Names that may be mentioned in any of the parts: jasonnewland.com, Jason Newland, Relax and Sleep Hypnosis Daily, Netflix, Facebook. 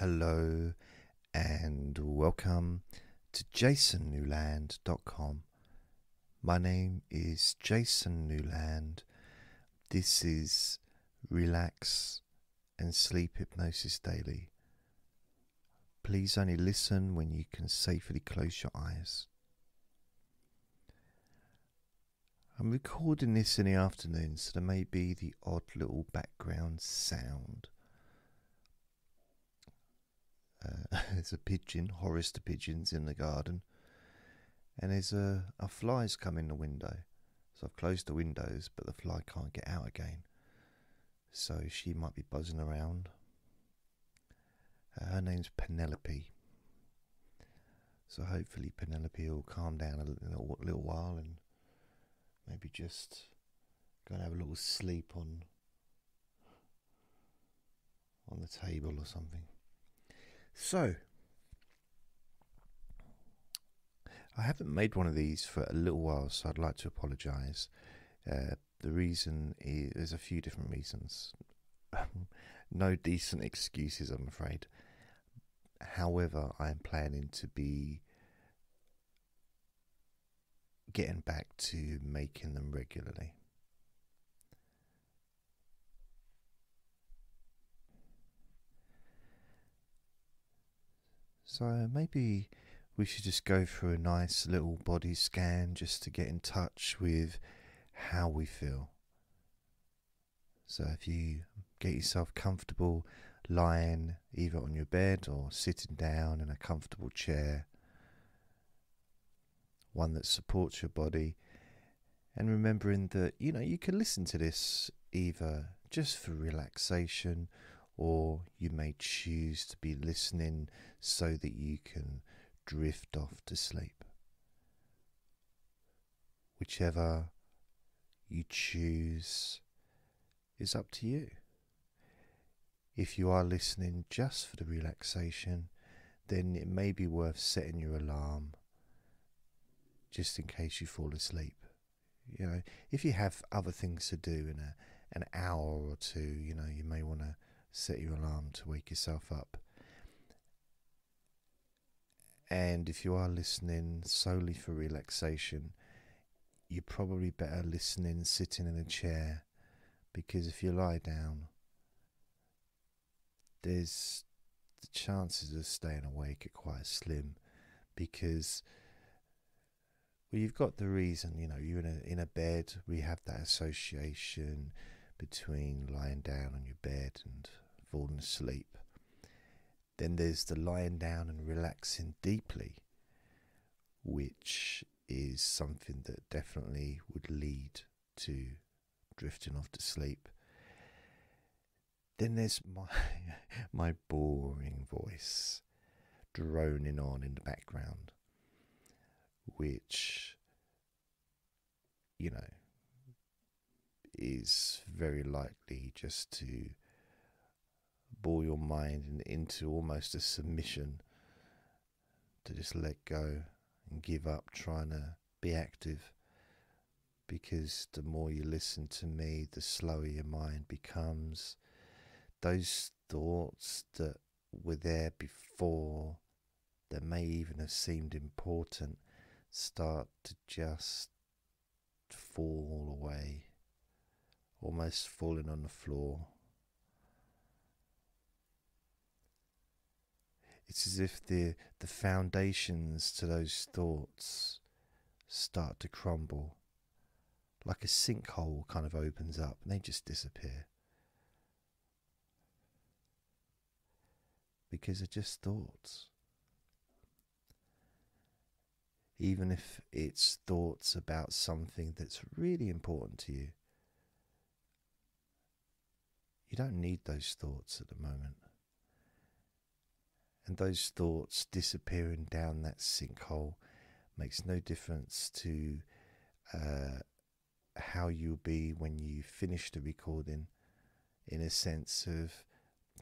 Hello and welcome to jasonnewland.com. My name is Jason Newland. This is Relax and Sleep Hypnosis Daily. Please only listen when you can safely close your eyes. I'm recording this in the afternoon, so there may be the odd little background sound. There's a pigeon, Horace the pigeon's in the garden, and there's a fly's come in the window. So I've closed the windows, but the fly can't get out again, so she might be buzzing around. Her name's Penelope, so hopefully Penelope will calm down a little while and maybe just go and have a little sleep on the table or something. So, I haven't made one of these for a little while, so I'd like to apologise. The reason is, there's a few different reasons. No decent excuses, I'm afraid. However, I'm planning to be getting back to making them regularly. So maybe we should just go through a nice little body scan just to get in touch with how we feel. So if you get yourself comfortable lying either on your bed or sitting down in a comfortable chair, one that supports your body, and remembering that, you know, you can listen to this either just for relaxation, or you may choose to be listening so that you can drift off to sleep. Whichever you choose is up to you. If you are listening just for the relaxation, then it may be worth setting your alarm just in case you fall asleep. You know, if you have other things to do in an hour or two, you know, you may want to set your alarm to wake yourself up. And if you are listening solely for relaxation, you're probably better listening sitting in a chair, because if you lie down, there's the chances of staying awake are quite slim, because, well, you've got the reason, you know, you're in a bed. We have that association between lying down on your bed and falling asleep. Then there's the lying down and relaxing deeply, which is something that definitely would lead to drifting off to sleep. Then there's my boring voice droning on in the background, which, you know, is very likely just to bore your mind into almost a submission, to just let go and give up trying to be active, because the more you listen to me, the slower your mind becomes. Those thoughts that were there before, that may even have seemed important, start to just fall away, almost falling on the floor. It's as if the foundations to those thoughts start to crumble, like a sinkhole kind of opens up and they just disappear, because they're just thoughts. Even if it's thoughts about something that's really important to you, you don't need those thoughts at the moment. And those thoughts disappearing down that sinkhole makes no difference to how you'll be when you finish the recording, in a sense of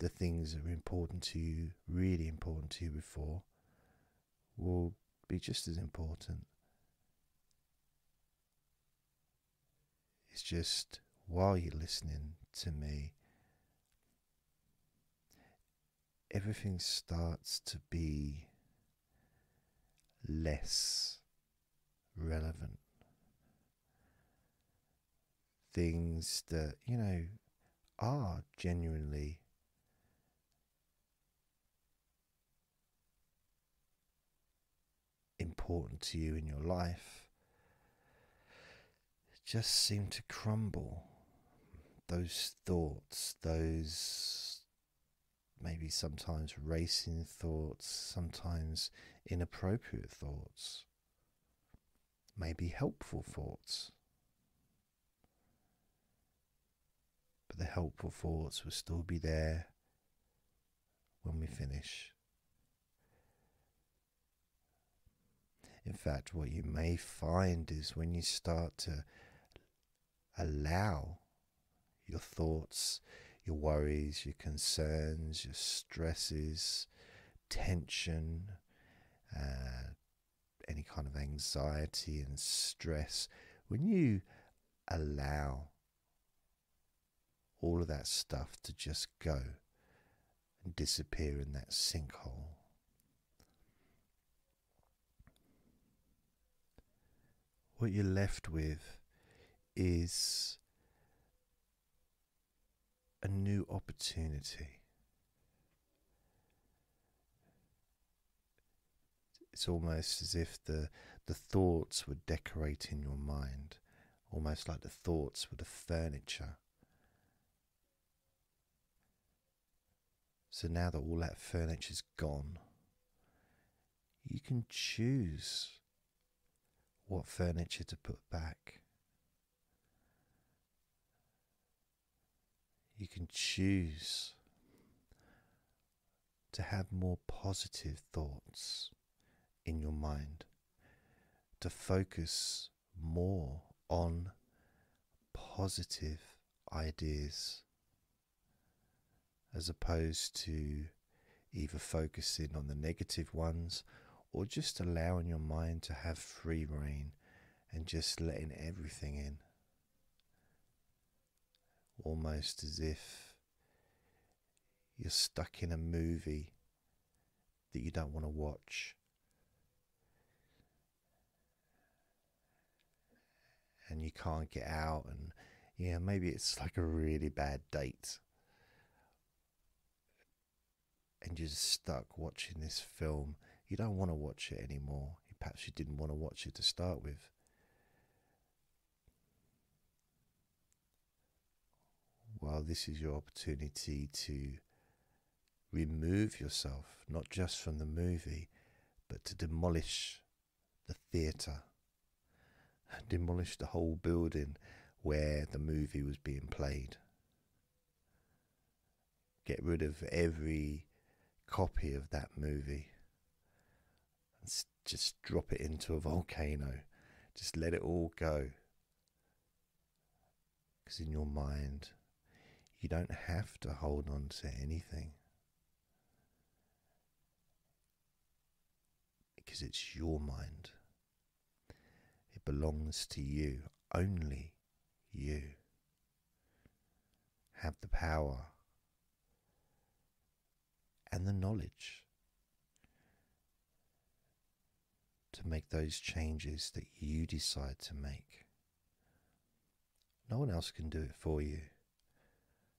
the things that were important to you, really important to you before, will be just as important. It's just while you're listening to me, everything starts to be less relevant. Things that, you know, are genuinely important to you in your life just seem to crumble. Those thoughts, those maybe sometimes racing thoughts, sometimes inappropriate thoughts, maybe helpful thoughts. But the helpful thoughts will still be there when we finish. In fact, what you may find is when you start to allow your thoughts, your worries, your concerns, your stresses, tension, any kind of anxiety and stress, when you allow all of that stuff to just go and disappear in that sinkhole, what you're left with is a new opportunity. It's almost as if the thoughts were decorating your mind, almost like the thoughts were the furniture. So now that all that furniture's gone, you can choose what furniture to put back. You can choose to have more positive thoughts in your mind, to focus more on positive ideas as opposed to either focusing on the negative ones or just allowing your mind to have free rein and just letting everything in. Almost as if you're stuck in a movie that you don't want to watch. And you can't get out, and yeah, maybe it's like a really bad date. And you're just stuck watching this film. You don't want to watch it anymore. Perhaps you didn't want to watch it to start with. Well, this is your opportunity to remove yourself, not just from the movie, but to demolish the theatre, demolish the whole building where the movie was being played. Get rid of every copy of that movie. Just drop it into a volcano. Just let it all go. Because in your mind, you don't have to hold on to anything. Because it's your mind. It belongs to you. Only you have the power and the knowledge to make those changes that you decide to make. No one else can do it for you,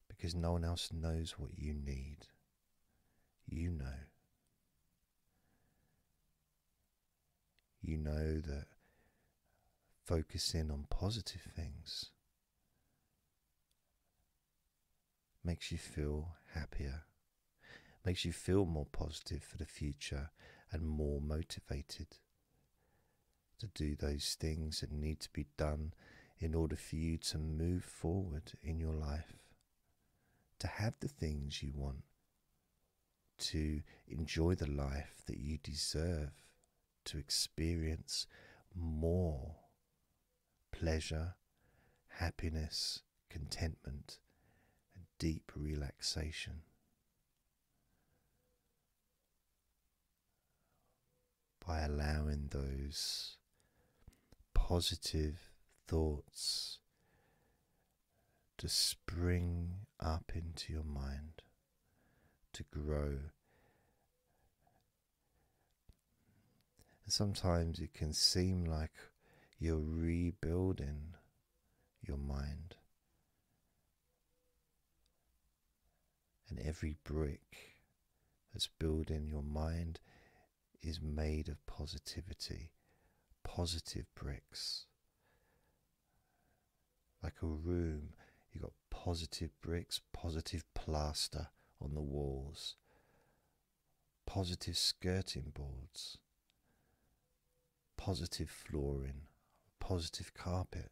because no one else knows what you need. You know. You know that focusing on positive things makes you feel happier, makes you feel more positive for the future and more motivated to do those things that need to be done in order for you to move forward in your life, to have the things you want, to enjoy the life that you deserve, to experience more pleasure, happiness, contentment, and deep relaxation. By allowing those positive thoughts to spring up into your mind, to grow And sometimes it can seem like you're rebuilding your mind. And every brick that's building your mind is made of positivity, positive bricks. Like a room, you've got positive bricks, positive plaster on the walls, positive skirting boards, positive flooring, positive carpet.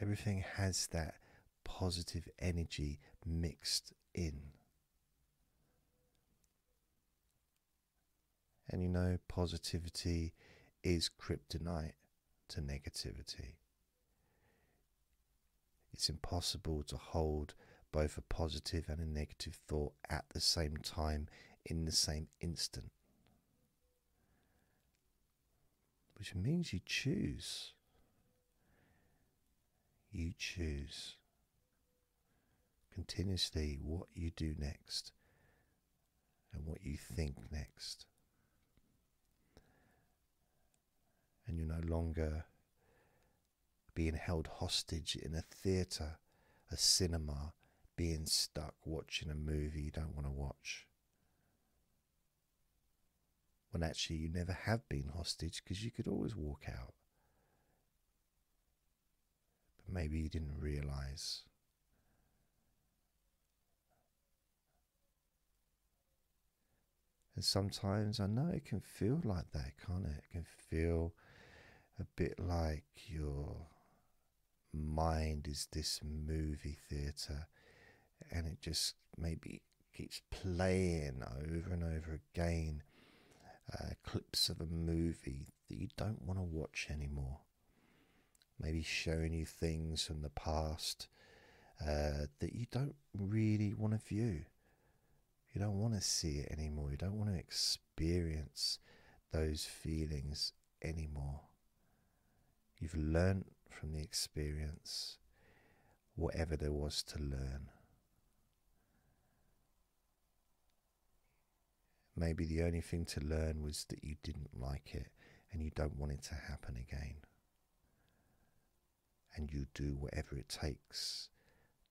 Everything has that positive energy mixed in. And you know, positivity is kryptonite to negativity. It's impossible to hold both a positive and a negative thought at the same time, in the same instant. Which means you choose. You choose continuously what you do next and what you think next. And you're no longer being held hostage in a theatre, a cinema, being stuck watching a movie you don't want to watch. When actually you never have been hostage, because you could always walk out. But maybe you didn't realise. And sometimes, I know it can feel like that, can't it? It can feel a bit like your mind is this movie theatre and it just maybe keeps playing over and over again clips of a movie that you don't want to watch anymore. Maybe showing you things from the past that you don't really want to view. You don't want to see it anymore. You don't want to experience those feelings anymore. You've learnt from the experience whatever there was to learn. Maybe the only thing to learn was that you didn't like it and you don't want it to happen again. And you do whatever it takes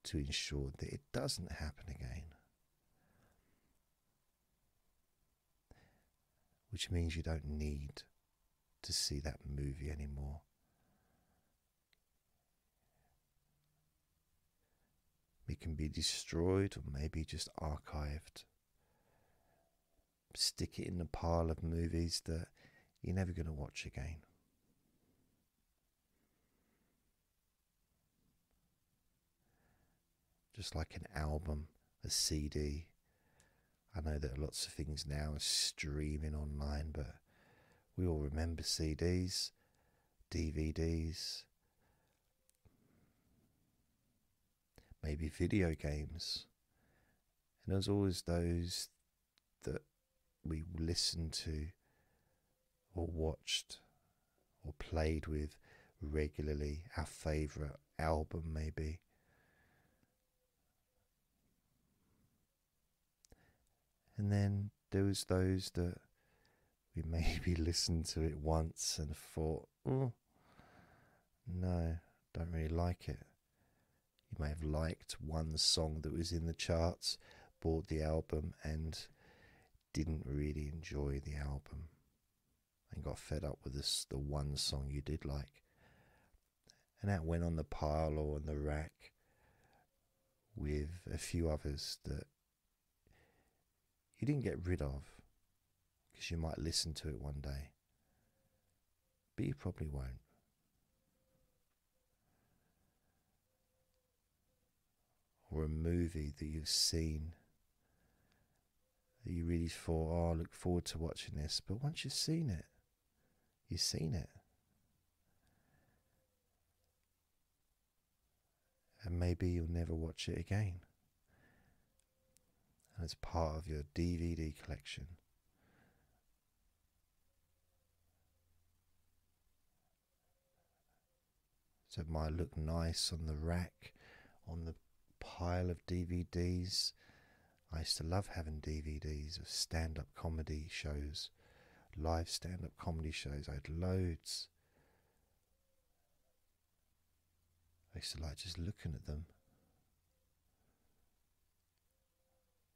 to ensure that it doesn't happen again. Which means you don't need to see that movie anymore. It can be destroyed or maybe just archived. Stick it in the pile of movies that you're never going to watch again. Just like an album, a CD. I know that lots of things now are streaming online, but we all remember CDs, DVDs, maybe video games. And there's always those that we listened to or watched or played with regularly, our favourite album maybe. And then there was those that we maybe listened to it once and thought, oh, no, don't really like it. You may have liked one song that was in the charts, bought the album and didn't really enjoy the album. And got fed up with this, the one song you did like. And that went on the pile or on the rack with a few others that you didn't get rid of, because you might listen to it one day, but you probably won't. Or a movie that you've seen that you really thought, oh, I look forward to watching this, but once you've seen it, you've seen it. And maybe you'll never watch it again. And it's part of your DVD collection. So it might look nice on the rack, on the pile of DVDs. I used to love having DVDs of stand-up comedy shows, live stand-up comedy shows. I had loads. I used to like just looking at them.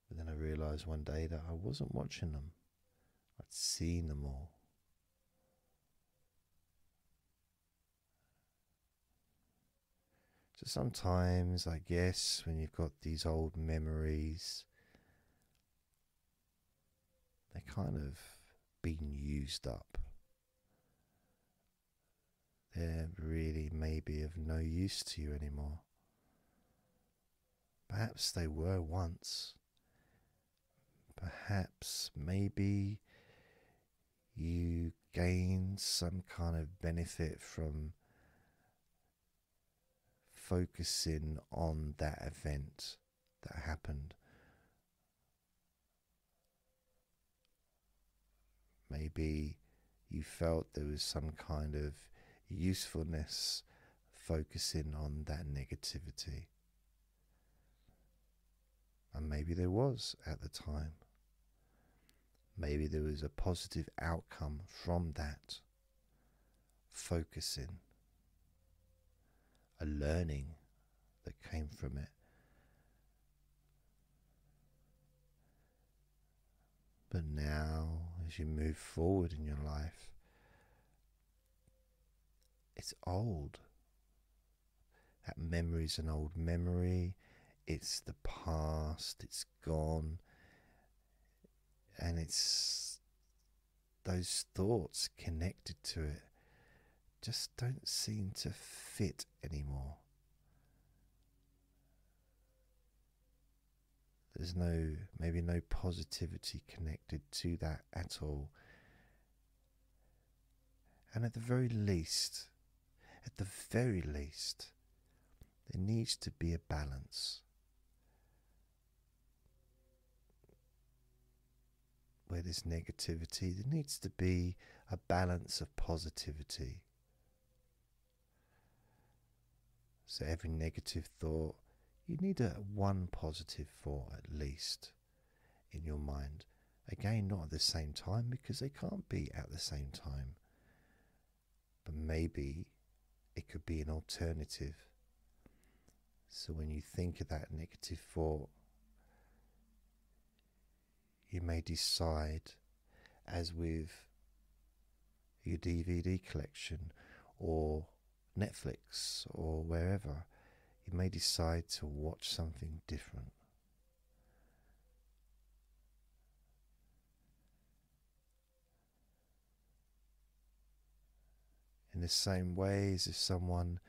But then I realised one day that I wasn't watching them. I'd seen them all. So sometimes, I guess, when you've got these old memories, they kind of been used up. They're really maybe of no use to you anymore. Perhaps they were once. Perhaps maybe you gained some kind of benefit from focusing on that event that happened. Maybe you felt there was some kind of usefulness focusing on that negativity. And maybe there was at the time. Maybe there was a positive outcome from that focusing, a learning that came from it. But now, as you move forward in your life, it's old. That memory's an old memory. It's the past. It's gone. And it's those thoughts connected to it just don't seem to fit anymore. There's maybe no positivity connected to that at all. And at the very least, there needs to be a balance where there's negativity. There needs to be a balance of positivity. So every negative thought, you need one positive thought at least in your mind. Again, not at the same time, because they can't be at the same time. But maybe it could be an alternative. So when you think of that negative thought, you may decide, as with your DVD collection or Netflix or wherever, you may decide to watch something different. In the same way as if someone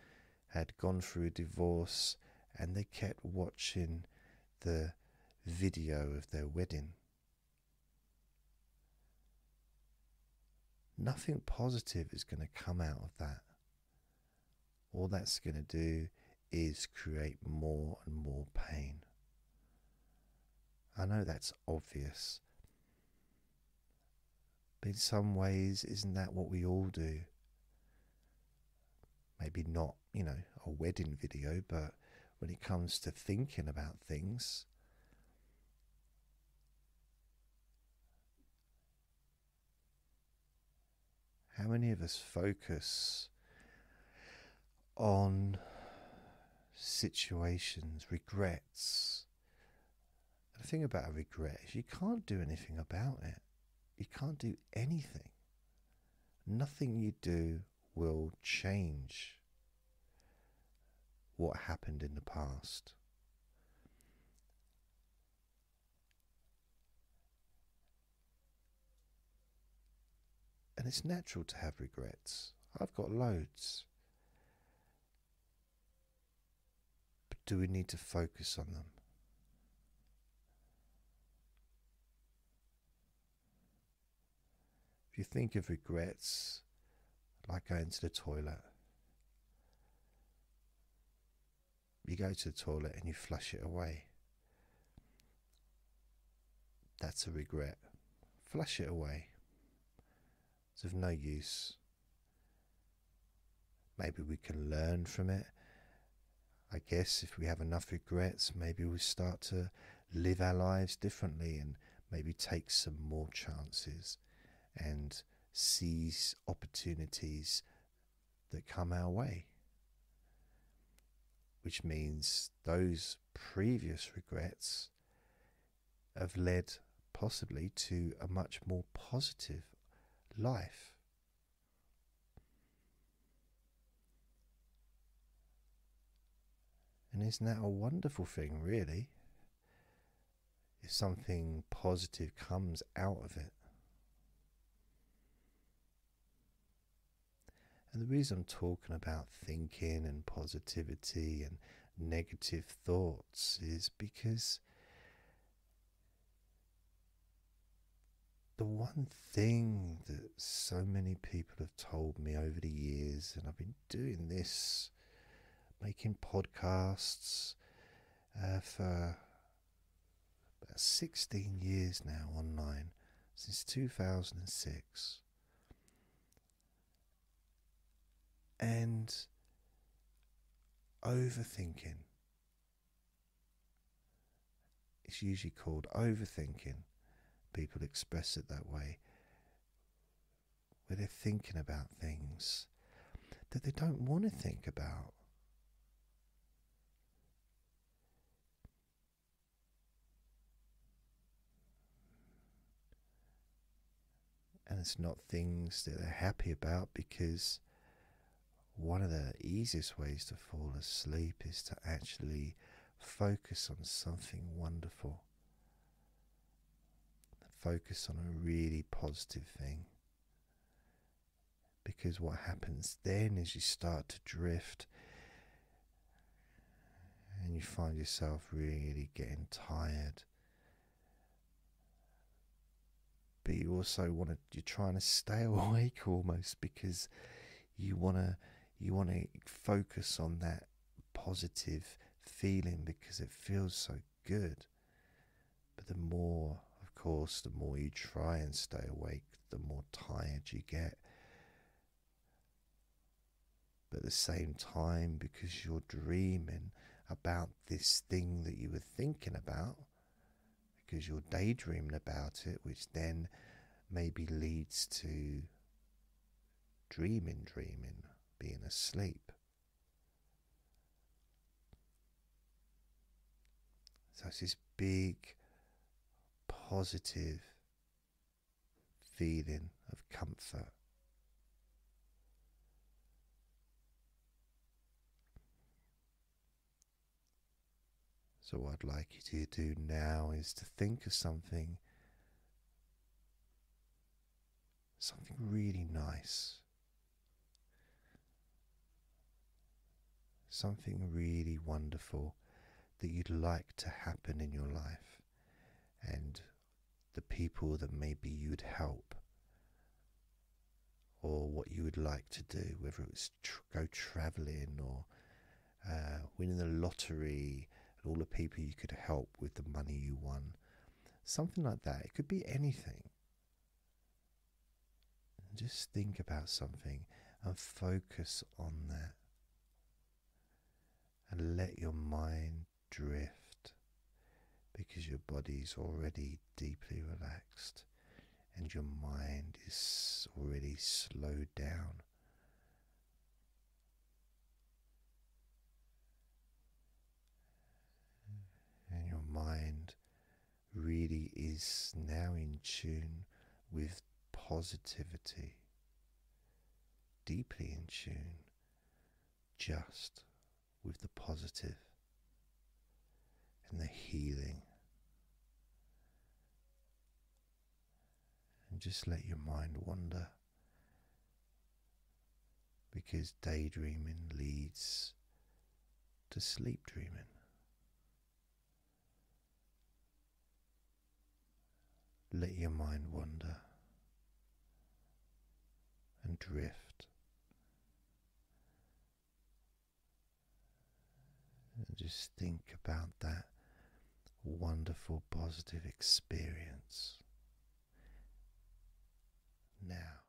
had gone through a divorce and they kept watching the video of their wedding. Nothing positive is going to come out of that. All that's going to do is create more and more pain. I know that's obvious. But in some ways, isn't that what we all do? Maybe not, a wedding video, but when it comes to thinking about things, how many of us focus on situations, regrets? The thing about a regret is you can't do anything about it. You can't do anything. Nothing you do will change what happened in the past. And it's natural to have regrets. I've got loads. But do we need to focus on them? If you think of regrets like going to the toilet, you go to the toilet and you flush it away. That's a regret. Flush it away. It's of no use. Maybe we can learn from it. I guess if we have enough regrets, maybe we start to live our lives differently and maybe take some more chances and seize opportunities that come our way. Which means those previous regrets have led possibly to a much more positive life. And isn't that a wonderful thing, really? If something positive comes out of it. And the reason I'm talking about thinking and positivity and negative thoughts is because the one thing that so many people have told me over the years, and I've been doing this, making podcasts for about 16 years now online, since 2006. And overthinking. It's usually called overthinking. People express it that way. Where they're thinking about things that they don't want to think about. And it's not things that they're happy about, because one of the easiest ways to fall asleep is to actually focus on something wonderful. Focus on a really positive thing. Because what happens then is you start to drift and you find yourself really getting tired. But you also want to, you're trying to stay awake almost, because you want to focus on that positive feeling because it feels so good. But the more, of course, the more you try and stay awake, the more tired you get. But at the same time, because you're dreaming about this thing that you were thinking about, because you're daydreaming about it, which then maybe leads to dreaming, being asleep. So it's this big, positive feeling of comfort. So what I'd like you to do now is to think of something really nice. Something really wonderful that you'd like to happen in your life, and the people that maybe you'd help, or what you would like to do, whether it was go travelling or winning the lottery, and all the people you could help with the money you won, something like that. It could be anything. And just think about something and focus on that. And let your mind drift, because your body's already deeply relaxed and your mind is already slowed down. And your mind really is now in tune with positivity, deeply in tune, just with the positive and the healing. And just let your mind wander, because daydreaming leads to sleep dreaming. Let your mind wander and drift. And just think about that wonderful positive experience now.